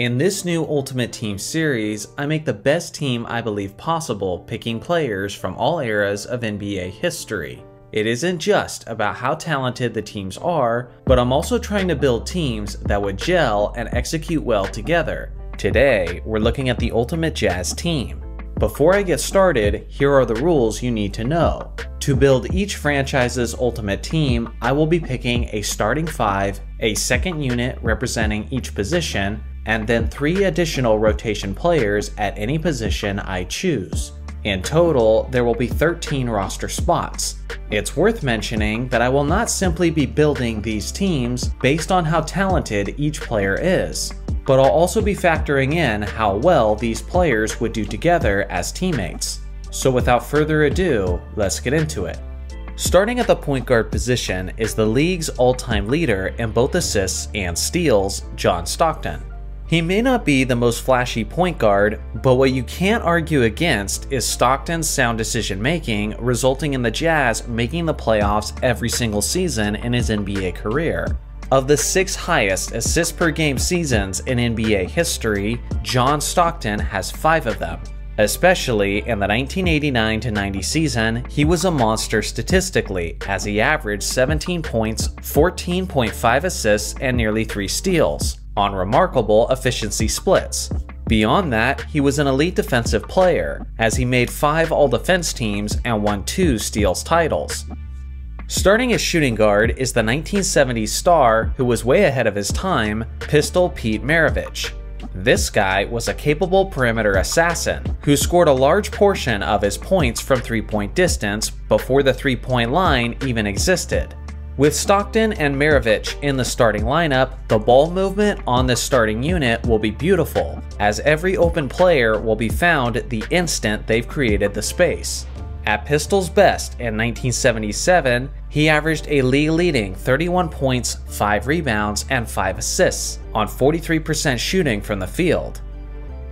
In this new Ultimate Team series, I make the best team I believe possible, picking players from all eras of NBA history. It isn't just about how talented the teams are, but I'm also trying to build teams that would gel and execute well together. Today, we're looking at the Ultimate Jazz team. Before I get started, here are the rules you need to know. To build each franchise's ultimate team, I will be picking a starting five, a second unit representing each position, and then 3 additional rotation players at any position I choose. In total, there will be 13 roster spots. It's worth mentioning that I will not simply be building these teams based on how talented each player is, but I'll also be factoring in how well these players would do together as teammates. So without further ado, let's get into it. Starting at the point guard position is the league's all-time leader in both assists and steals, John Stockton. He may not be the most flashy point guard, but what you can't argue against is Stockton's sound decision-making, resulting in the Jazz making the playoffs every single season in his NBA career. Of the 6 highest assists per game seasons in NBA history, John Stockton has 5 of them. Especially in the 1989-90 season, he was a monster statistically, as he averaged 17 points, 14.5 assists, and nearly 3 steals, on remarkable efficiency splits. Beyond that, he was an elite defensive player, as he made 5 all-defense teams and won 2 steals titles. Starting as shooting guard is the 1970s star who was way ahead of his time, Pistol Pete Maravich. This guy was a capable perimeter assassin who scored a large portion of his points from three-point distance before the three-point line even existed. With Stockton and Maravich in the starting lineup, the ball movement on this starting unit will be beautiful, as every open player will be found the instant they've created the space. At Pistol's best in 1977, he averaged a league-leading 31 points, 5 rebounds, and 5 assists on 43% shooting from the field.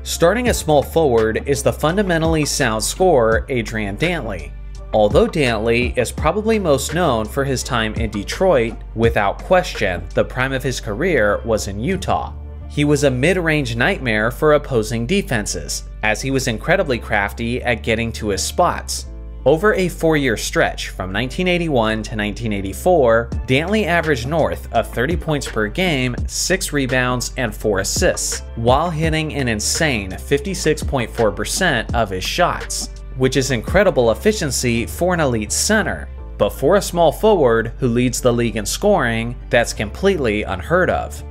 Starting at small forward is the fundamentally sound scorer Adrian Dantley. Although Dantley is probably most known for his time in Detroit, without question, the prime of his career was in Utah. He was a mid-range nightmare for opposing defenses, as he was incredibly crafty at getting to his spots. Over a 4-year stretch from 1981 to 1984, Dantley averaged north of 30 points per game, 6 rebounds, and 4 assists, while hitting an insane 56.4% of his shots, which is incredible efficiency for an elite center, but for a small forward who leads the league in scoring, that's completely unheard of.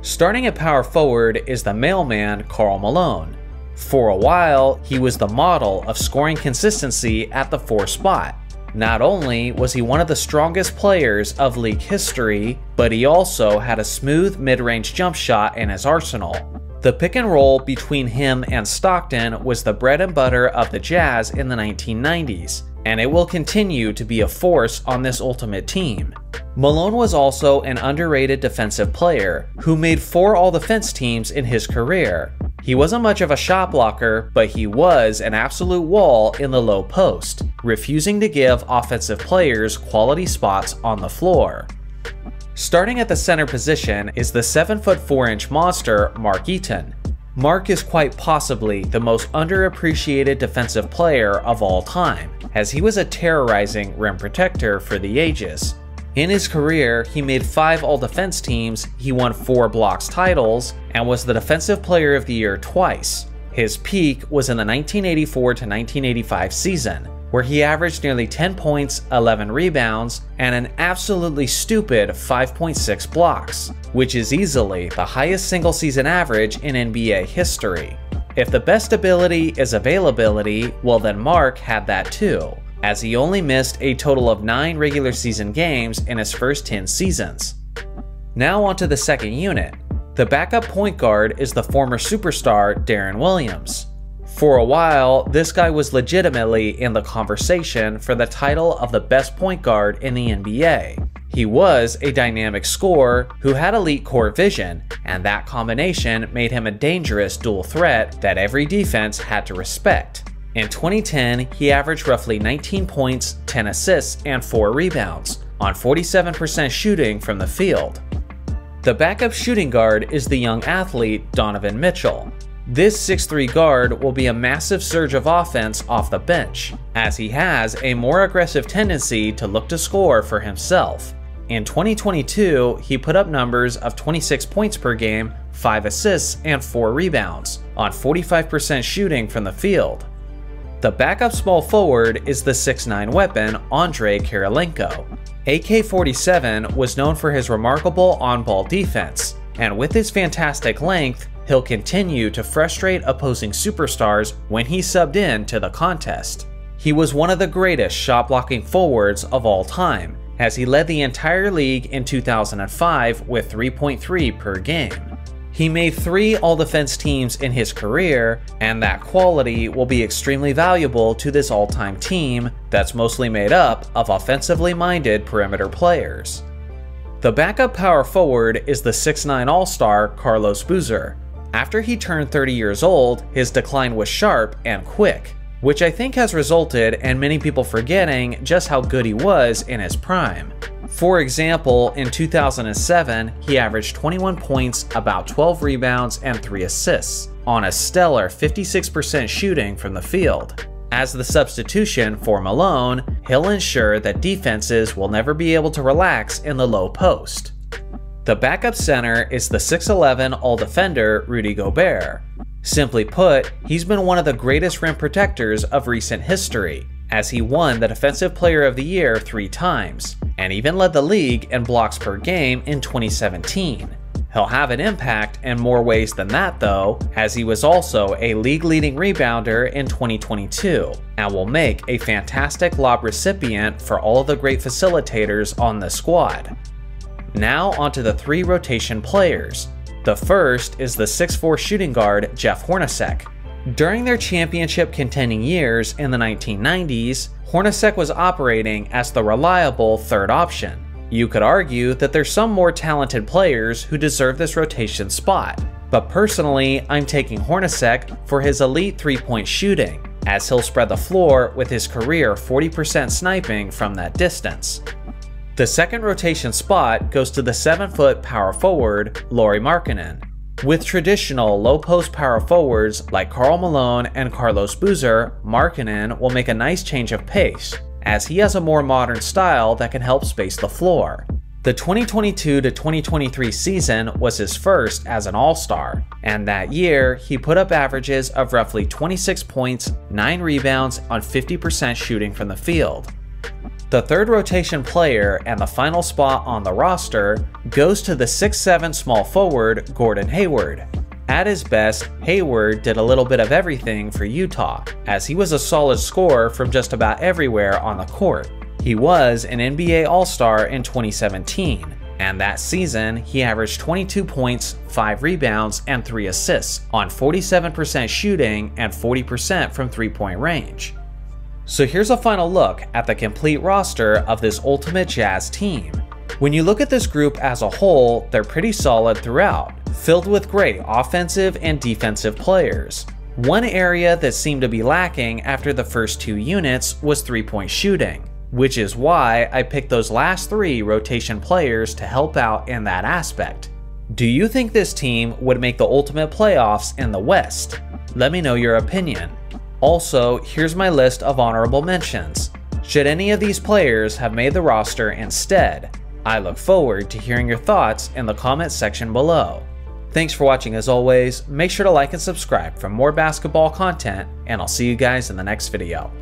Starting at power forward is the mailman Karl Malone. For a while, he was the model of scoring consistency at the 4 spot. Not only was he one of the strongest players of league history, but he also had a smooth mid-range jump shot in his arsenal. The pick and roll between him and Stockton was the bread and butter of the Jazz in the 1990s, and it will continue to be a force on this Ultimate Team. Malone was also an underrated defensive player who made 4 all-defense teams in his career. He wasn't much of a shot blocker, but he was an absolute wall in the low post, refusing to give offensive players quality spots on the floor. Starting at the center position is the 7'4" monster Mark Eaton. Mark is quite possibly the most underappreciated defensive player of all time, as he was a terrorizing rim protector for the ages. In his career, he made 5 all-defense teams, he won 4 blocks titles, and was the defensive player of the year twice. His peak was in the 1984-1985 season, where he averaged nearly 10 points, 11 rebounds, and an absolutely stupid 5.6 blocks, which is easily the highest single-season average in NBA history. If the best ability is availability, well then Mark had that too, as he only missed a total of 9 regular season games in his first 10 seasons. Now onto the second unit. The backup point guard is the former superstar Deron Williams. For a while, this guy was legitimately in the conversation for the title of the best point guard in the NBA. He was a dynamic scorer who had elite court vision, and that combination made him a dangerous dual threat that every defense had to respect. In 2010, he averaged roughly 19 points, 10 assists, and 4 rebounds on 47% shooting from the field. The backup shooting guard is the young athlete Donovan Mitchell. This 6'3" guard will be a massive surge of offense off the bench, as he has a more aggressive tendency to look to score for himself. In 2022, he put up numbers of 26 points per game, 5 assists, and 4 rebounds, on 45% shooting from the field. The backup small forward is the 6'9" weapon Andrei Kirilenko. AK-47 was known for his remarkable on-ball defense, and with his fantastic length, he'll continue to frustrate opposing superstars when he subbed in to the contest. He was one of the greatest shot-blocking forwards of all time, as he led the entire league in 2005 with 3.3 per game. He made 3 all-defense teams in his career, and that quality will be extremely valuable to this all-time team that's mostly made up of offensively-minded perimeter players. The backup power forward is the 6'9" All-Star Carlos Boozer. After he turned 30 years old, his decline was sharp and quick, which I think has resulted in many people forgetting just how good he was in his prime. For example, in 2007, he averaged 21 points, about 12 rebounds, and 3 assists, on a stellar 56% shooting from the field. As the substitution for Malone, he'll ensure that defenses will never be able to relax in the low post. The backup center is the 6'11" All-Defender Rudy Gobert. Simply put, he's been one of the greatest rim protectors of recent history, as he won the Defensive Player of the Year 3 times, and even led the league in blocks per game in 2017. He'll have an impact in more ways than that though, as he was also a league-leading rebounder in 2022, and will make a fantastic lob recipient for all of the great facilitators on the squad. Now onto the 3 rotation players. The first is the 6'4" shooting guard Jeff Hornacek. During their championship-contending years in the 1990s, Hornacek was operating as the reliable third option. You could argue that there's some more talented players who deserve this rotation spot, but personally, I'm taking Hornacek for his elite three-point shooting, as he'll spread the floor with his career 40% sniping from that distance. The second rotation spot goes to the 7-foot power forward Lauri Markkanen. With traditional low-post power forwards like Karl Malone and Carlos Boozer, Markkanen will make a nice change of pace, as he has a more modern style that can help space the floor. The 2022-2023 season was his first as an All-Star, and that year he put up averages of roughly 26 points, 9 rebounds on 50% shooting from the field. The third rotation player and the final spot on the roster goes to the 6'7" small forward Gordon Hayward. At his best, Hayward did a little bit of everything for Utah, as he was a solid scorer from just about everywhere on the court. He was an NBA All-Star in 2017, and that season he averaged 22 points, 5 rebounds, and 3 assists on 47% shooting and 40% from three-point range. So here's a final look at the complete roster of this Ultimate Jazz team. When you look at this group as a whole, they're pretty solid throughout, filled with great offensive and defensive players. One area that seemed to be lacking after the first 2 units was three-point shooting, which is why I picked those last 3 rotation players to help out in that aspect. Do you think this team would make the Ultimate Playoffs in the West? Let me know your opinion. Also, here's my list of honorable mentions. Should any of these players have made the roster instead? I look forward to hearing your thoughts in the comment section below. Thanks for watching as always. Make sure to like and subscribe for more basketball content, and I'll see you guys in the next video.